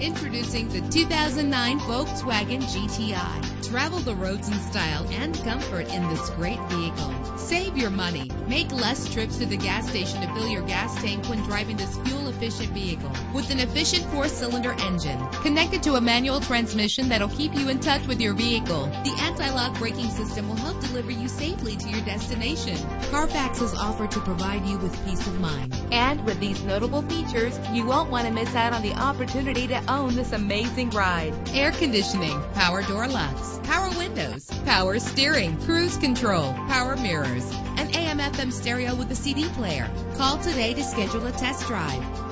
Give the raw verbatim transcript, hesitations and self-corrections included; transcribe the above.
Introducing the two thousand nine Volkswagen G T I. Travel the roads in style and comfort in this great vehicle. Save your money. Make less trips to the gas station to fill your gas tank when driving this fuel-efficient vehicle. With an efficient four-cylinder engine connected to a manual transmission that'll keep you in touch with your vehicle, the anti-lock braking system will help deliver you safely to your destination. Carfax is offered to provide you with peace of mind. And with these notable features, you won't want to miss out on the opportunity to own this amazing ride. Air conditioning, power door locks, power windows, power steering, cruise control, power mirrors, an A M F M stereo with a C D player. Call today to schedule a test drive.